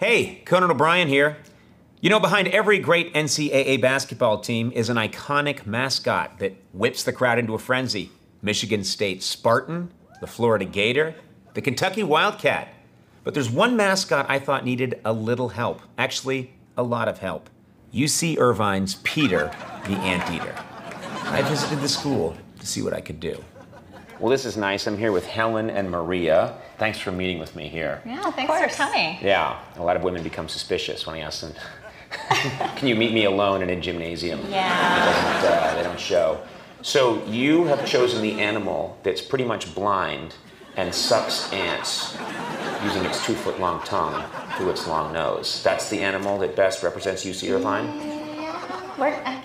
Hey, Conan O'Brien here. You know, behind every great NCAA basketball team is an iconic mascot that whips the crowd into a frenzy. Michigan State Spartan, the Florida Gator, the Kentucky Wildcat. But there's one mascot I thought needed a little help. Actually, a lot of help. UC Irvine's Peter the Anteater. I visited the school to see what I could do. Well, this is nice. I'm here with Helen and Maria. Thanks for meeting with me here. Yeah, thanks for coming. Yeah, a lot of women become suspicious when I ask them, can you meet me alone and in gymnasium? Yeah. They don't show. So you have chosen the animal that's pretty much blind and sucks ants using its 2-foot-long tongue through its long nose. That's the animal that best represents UC Irvine? Yeah.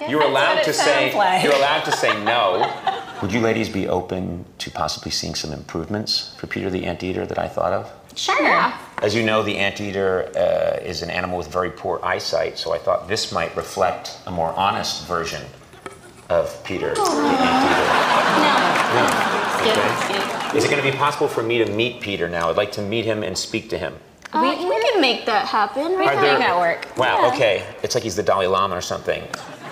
You're allowed to say no. Would you ladies be open to possibly seeing some improvements for Peter the Anteater that I thought of? Sure. Yeah. As you know, the anteater is an animal with very poor eyesight, so I thought this might reflect a more honest version of Peter the Anteater. No. Okay. Is it going to be possible for me to meet Peter now? I'd like to meet him and speak to him. We can make that happen. We can make that work. Wow, yeah. Okay. It's like he's the Dalai Lama or something.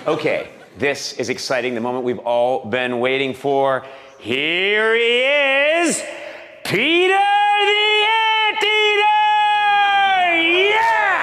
Okay. This is exciting, the moment we've all been waiting for. Here he is, Peter the Anteater! Yeah!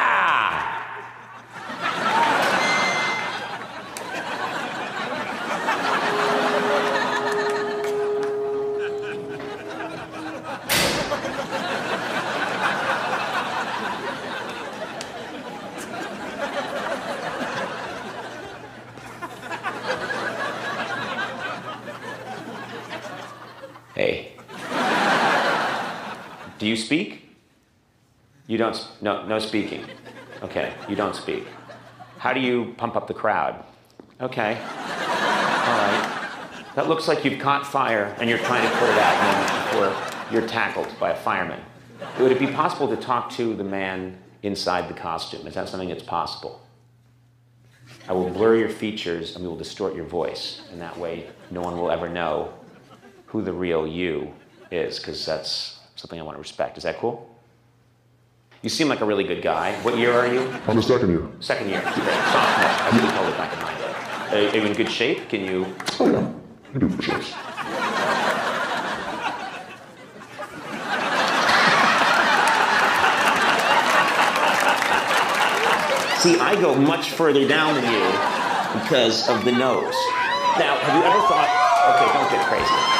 Hey, do you speak? You don't, no speaking. Okay, you don't speak. How do you pump up the crowd? Okay, all right. That looks like you've caught fire and you're trying to put it out before you're tackled by a fireman. Would it be possible to talk to the man inside the costume? Is that something that's possible? I will blur your features and we will distort your voice. And that way, no one will ever know who the real you is, because that's something I want to respect. Is that cool? You seem like a really good guy. What year are you? I'm a second year. Second year. Sophomore. I really called it back in my day. Are you in good shape? Can you? Oh yeah, I do push-ups. See, I go much further down than you because of the nose. Now, have you ever thought? Okay, don't get crazy.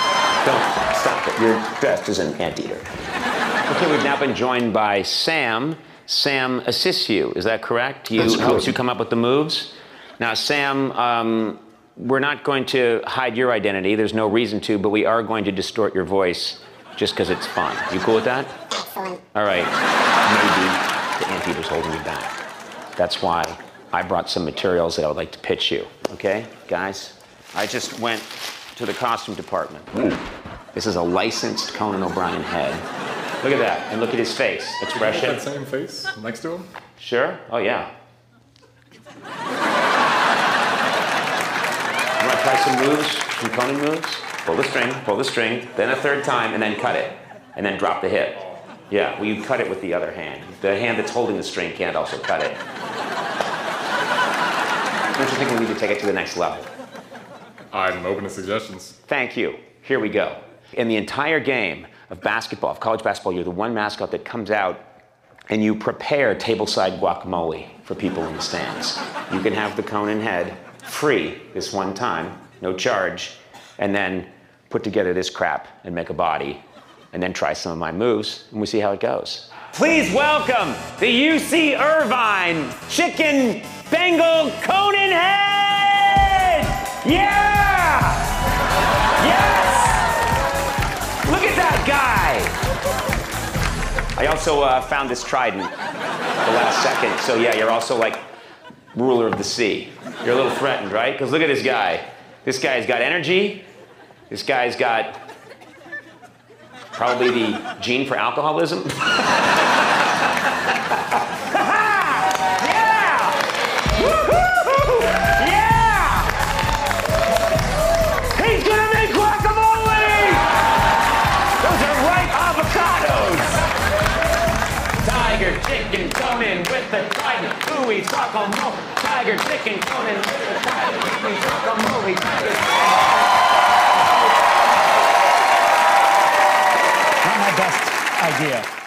Don't stop it. You're dressed as an anteater. Okay, we've now been joined by Sam. Sam assists you, is that correct? That's correct. Helps you come up with the moves. Now, Sam, we're not going to hide your identity. There's no reason to, but we are going to distort your voice just because it's fun. You cool with that? Excellent. All right. Maybe the anteater's holding you back. That's why I brought some materials that I would like to pitch you. Okay, guys? I just went to the costume department. Ooh. This is a licensed Conan O'Brien head. Look at that, and look at his face expression. That same face next to him? Sure. Oh yeah. You want to try some moves? Some Conan moves? Pull the string, then a third time, and then cut it, and then drop the hip. Yeah. Well, you cut it with the other hand. The hand that's holding the string can't also cut it. Don't you think we need to take it to the next level? I'm open to suggestions. Thank you. Here we go. In the entire game of basketball, of college basketball, you're the one mascot that comes out and you prepare tableside guacamole for people in the stands. You can have the Conan head free this one time, no charge, and then put together this crap and make a body, and then try some of my moves, and we see how it goes. Please welcome the UC Irvine Chicken Bengal Conan Head! Yeah! Yes! Look at that guy! I also found this trident at the last second. So yeah, you're also like ruler of the sea. You're a little threatened, right? Because look at this guy. This guy's got energy. This guy's got probably the gene for alcoholism. Chicken Conan Conan with the tiger, ooey, guacamole, tiger chicken. Conan with the tiger, ooey, guacamole, tiger chicken. Not my best idea.